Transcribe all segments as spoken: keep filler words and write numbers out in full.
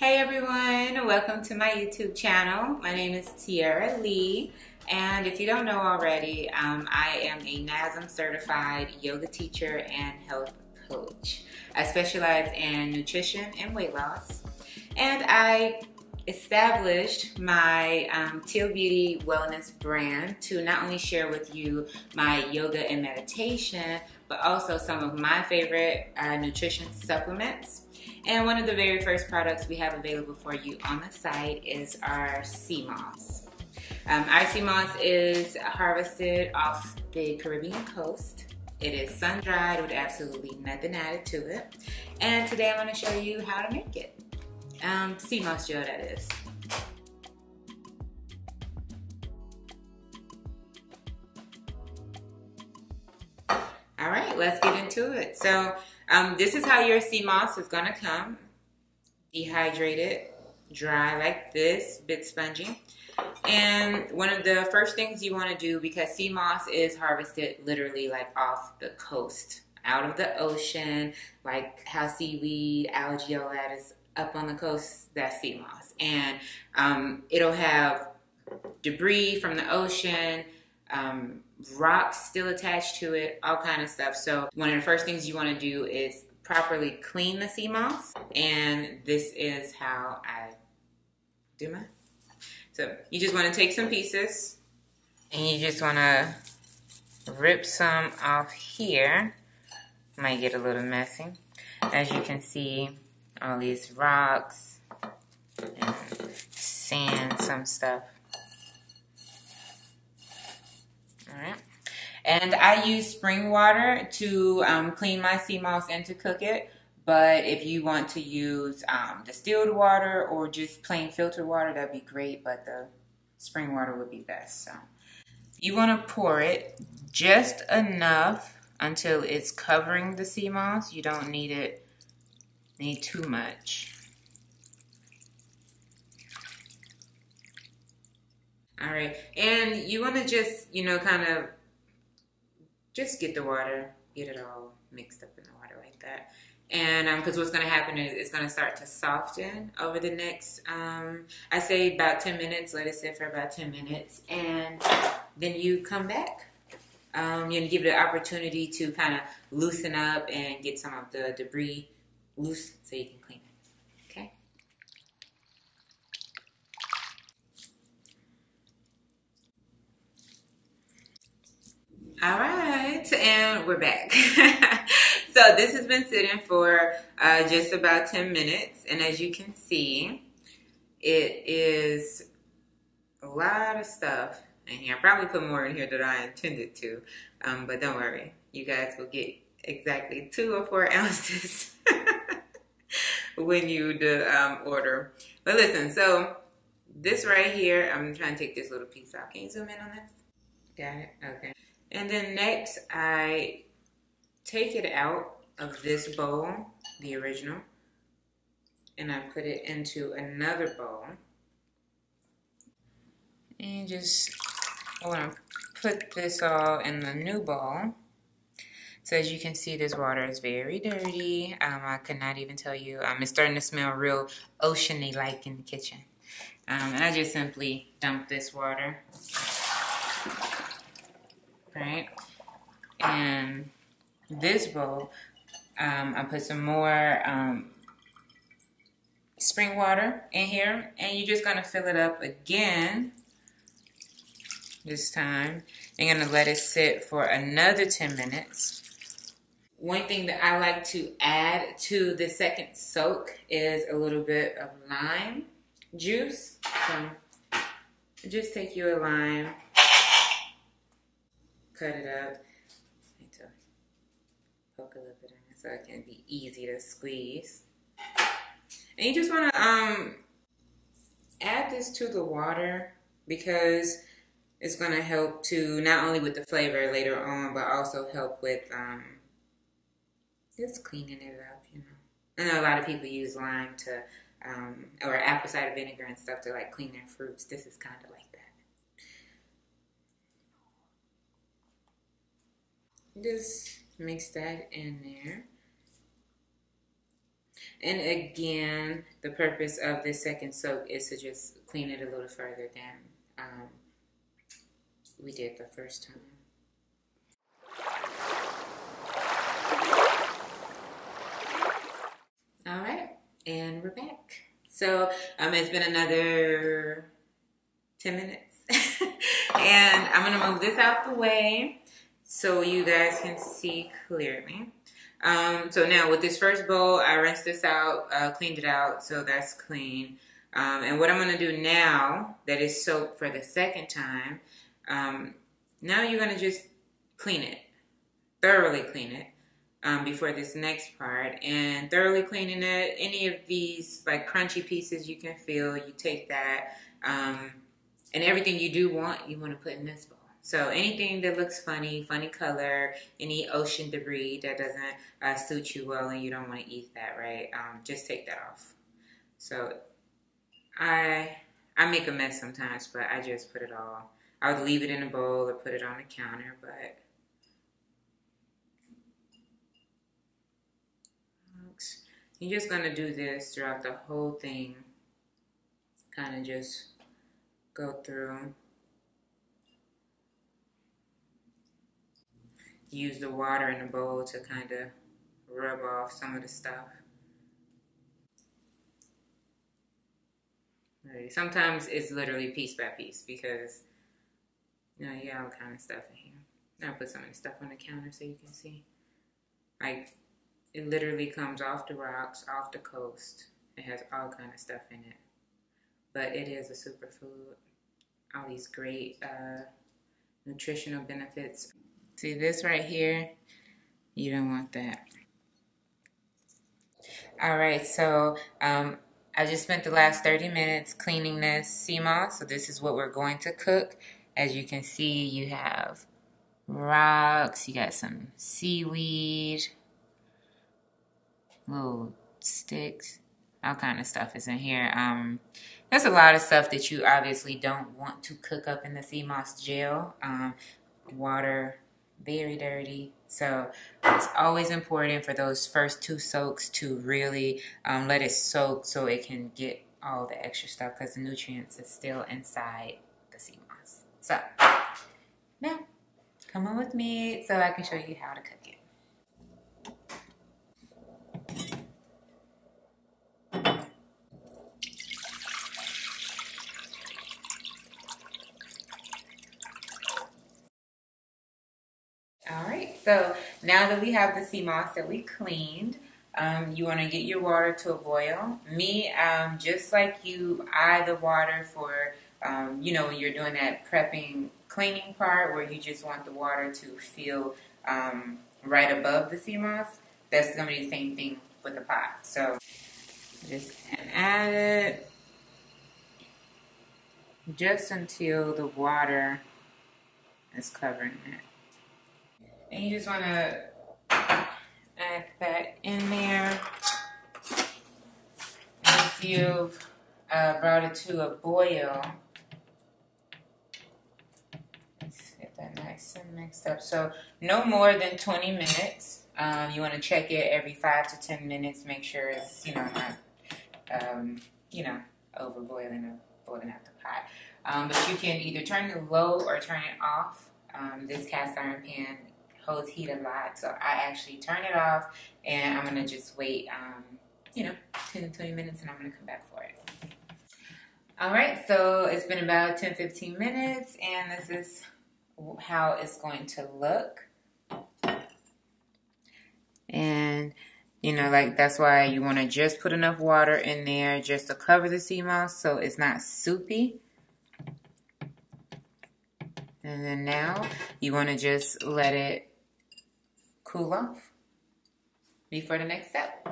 Hey everyone, welcome to my YouTube channel. My name is Tiera Lee, and if you don't know already, um, I am a N A S M certified yoga teacher and health coach. I specialize in nutrition and weight loss, and I established my um, TEEL Beauty Wellness brand to not only share with you my yoga and meditation, but also some of my favorite uh, nutrition supplements. And one of the very first products we have available for you on the site is our sea moss. Um, our sea moss is harvested off the Caribbean coast. It is sun-dried with absolutely nothing added to it. And today I'm going to show you how to make it. Um, sea moss gel, that is. All right, let's get into it. So. Um, this is how your sea moss is going to come, dehydrated, dry like this, bit spongy. And one of the first things you want to do, because sea moss is harvested literally like off the coast, out of the ocean, like how seaweed, algae, all that is up on the coast, that's sea moss. And um, it'll have debris from the ocean, um, rocks still attached to it, all kind of stuff. So one of the first things you want to do is properly clean the sea moss, and this is how I do mine. So you just want to take some pieces and you just want to rip some off here. Might get a little messy. As you can see, all these rocks and sand, some stuff. And I use spring water to um, clean my sea moss and to cook it. But if you want to use um, distilled water or just plain filtered water, that'd be great. But the spring water would be best. So you want to pour it just enough until it's covering the sea moss. You don't need it need too much. All right, and you want to just you know kind of. Just get the water, get it all mixed up in the water like that. And um, because what's going to happen is it's going to start to soften over the next, um, I say about ten minutes, let it sit for about ten minutes. And then you come back. Um, you're going to give it an opportunity to kind of loosen up and get some of the debris loose so you can clean it, okay? All right. And we're back. So this has been sitting for uh, just about ten minutes, and as you can see, it is a lot of stuff in here. I probably put more in here than I intended to, um, but don't worry, you guys will get exactly two or four ounces when you do, um, order. But listen, so this right here, I'm trying to take this little piece out. Can you zoom in on this? Got it? Okay. And then next, I take it out of this bowl, the original, and I put it into another bowl. And just, I want to put this all in the new bowl. So as you can see, this water is very dirty. Um, I could not even tell you. Um, it's starting to smell real oceany like in the kitchen. Um, and I just simply dump this water. Right, and this bowl, um, I put some more um, spring water in here, and you're just gonna fill it up again. This time, you're gonna let it sit for another ten minutes. One thing that I like to add to the second soak is a little bit of lime juice. So just take your lime. Cut it up. I need to poke a little bit in so it can be easy to squeeze. And you just want to um, add this to the water because it's going to help to not only with the flavor later on, but also help with um, just cleaning it up. You know, I know a lot of people use lime to um, or apple cider vinegar and stuff to like clean their fruits. This is kind of like. Just mix that in there. And again, the purpose of this second soak is to just clean it a little further than um, we did the first time. All right, and we're back. So um, it's been another ten minutes. And I'm gonna move this out the way so you guys can see clearly. Um, so now with this first bowl, I rinsed this out, uh, cleaned it out, so that's clean. Um, and what I'm gonna do now that is soaked for the second time, um, now you're gonna just clean it, thoroughly clean it um, before this next part. And thoroughly cleaning it, any of these like crunchy pieces you can feel, you take that. Um, and everything you do want, you wanna put in this bowl. So anything that looks funny, funny color, any ocean debris that doesn't uh, suit you well and you don't want to eat that, right? Um, just take that off. So I I make a mess sometimes, but I just put it all. I would leave it in a bowl or put it on the counter, but you're just going to do this throughout the whole thing. Kind of just go through. Use the water in the bowl to kind of rub off some of the stuff. Right. Sometimes it's literally piece by piece because you know you got all kind of stuff in here. I'll put some of the stuff on the counter so you can see. Like it literally comes off the rocks, off the coast. It has all kind of stuff in it, but it is a superfood. All these great uh, nutritional benefits. See this right here? You don't want that. All right, so um, I just spent the last thirty minutes cleaning this sea moss. So this is what we're going to cook. As you can see, you have rocks, you got some seaweed, little sticks, all kind of stuff is in here. Um, there's a lot of stuff that you obviously don't want to cook up in the sea moss gel. Um, water, very dirty, so it's always important for those first two soaks to really um, let it soak so it can get all the extra stuff because the nutrients is still inside the sea moss. So now come on with me so I can show you how to cook it. So now that we have the sea moss that we cleaned, um, you want to get your water to a boil. Me, um, just like you, eye the water for, um, you know, when you're doing that prepping, cleaning part where you just want the water to feel um, right above the sea moss. That's going to be the same thing with the pot. So just add it just until the water is covering it. And you just want to add that in there. Once you've uh, brought it to a boil, let's get that nice and mixed up. So no more than twenty minutes. Um, you want to check it every five to ten minutes. Make sure it's you know not um, you know over boiling or boiling out the pot. Um, but you can either turn it low or turn it off. Um, this cast iron pan holds heat a lot, so I actually turn it off and I'm gonna just wait um, you know ten to twenty minutes and I'm gonna come back for it. Alright, so it's been about ten to fifteen minutes and this is how it's going to look. And you know like that's why you want to just put enough water in there just to cover the sea moss so it's not soupy. And then now you want to just let it cool off before the next step.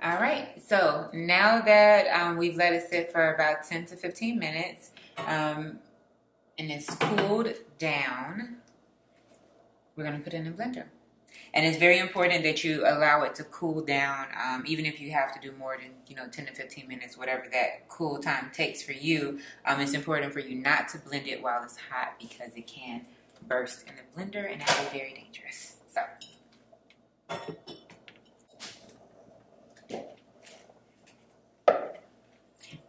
All right, so now that um, we've let it sit for about ten to fifteen minutes um, and it's cooled down, we're gonna put it in a blender. And it's very important that you allow it to cool down, um, even if you have to do more than you know ten to fifteen minutes, whatever that cool time takes for you. Um, it's important for you not to blend it while it's hot because it can burst in the blender, and that would be very dangerous. So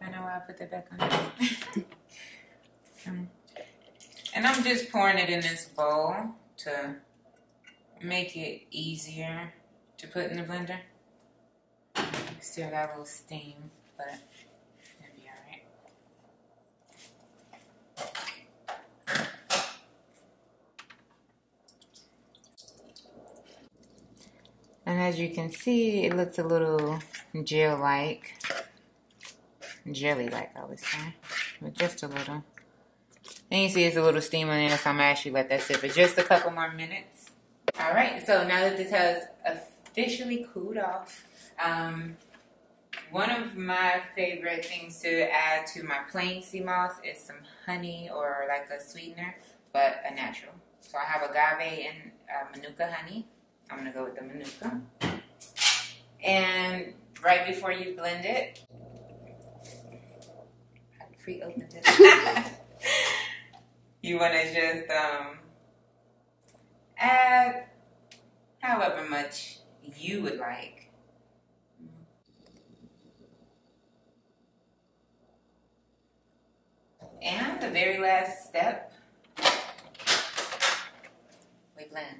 I know why I put that back on. um, and I'm just pouring it in this bowl to make it easier to put in the blender. Still got a little steam, but it'll be alright. And as you can see, it looks a little gel-like. Jelly-like, I would say. But just a little. And you see it's a little steam on it, so I'm gonna actually let that sit for just a couple more minutes. Alright, so now that this has officially cooled off, um, one of my favorite things to add to my plain sea moss is some honey or like a sweetener, but a natural. So I have agave and uh, manuka honey. I'm gonna go with the manuka. And right before you blend it, I pre-opened this. You wanna just um, add however much you would like. And the very last step, we blend.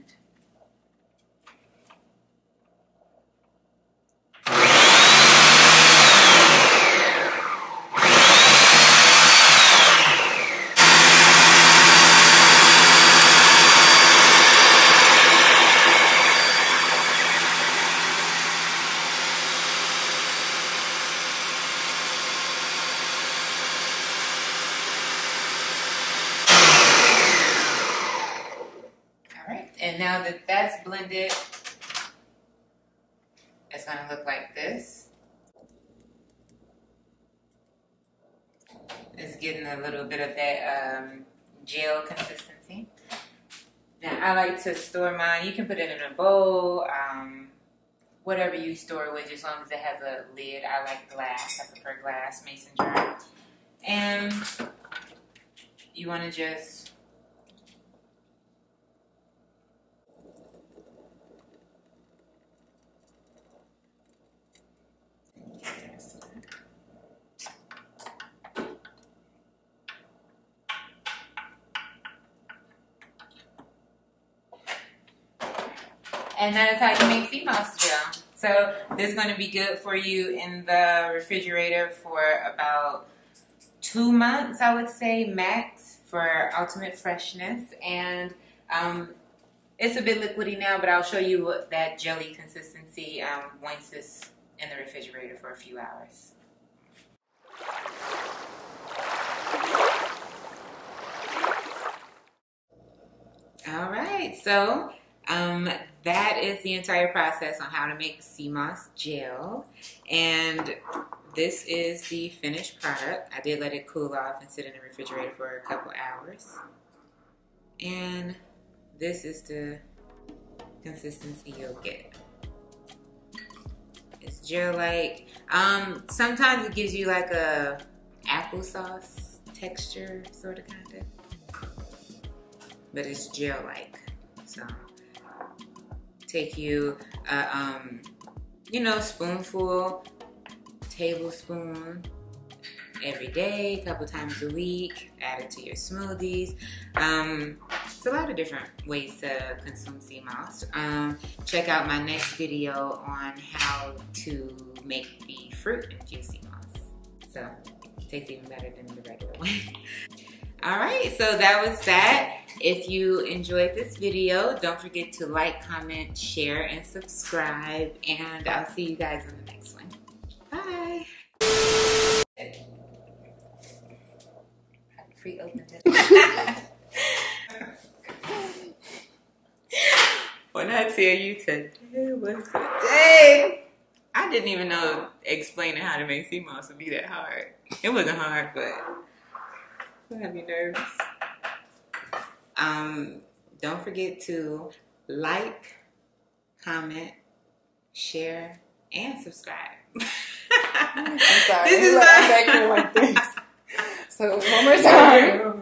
And now that that's blended, it's going to look like this. It's getting a little bit of that um, gel consistency. Now I like to store mine. You can put it in a bowl, um, whatever you store it with, as long as it has a lid. I like glass. I prefer glass, mason jar. And you want to just And that is how you make sea moss gel. So this is going to be good for you in the refrigerator for about two months, I would say, max, for ultimate freshness. And um, it's a bit liquidy now, but I'll show you what that jelly consistency um, once it's in the refrigerator for a few hours. All right, so um, that is the entire process on how to make sea moss gel. And this is the finished product. I did let it cool off and sit in the refrigerator for a couple hours. And this is the consistency you'll get. It's gel-like. Um, sometimes it gives you like a applesauce texture sort of kind of. But it's gel-like. So take you, uh, um, you know, spoonful, tablespoon every day, a couple times a week, add it to your smoothies. Um, it's a lot of different ways to consume sea moss. Um, check out my next video on how to make the fruit infused sea moss. So it tastes even better than the regular one. All right, so that was that. If you enjoyed this video, don't forget to like, comment, share, and subscribe. And I'll see you guys in the next one. Bye. I pre-opened it. When I tell you today was the day, I didn't even know explaining how to make sea moss would be that hard. It wasn't hard, but it had me nervous. Um, don't forget to like, comment, share, and subscribe. I'm sorry. This is like, my... I'm back here like this. So one more time.